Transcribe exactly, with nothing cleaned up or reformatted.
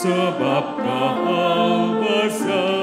Sebab Kau besar.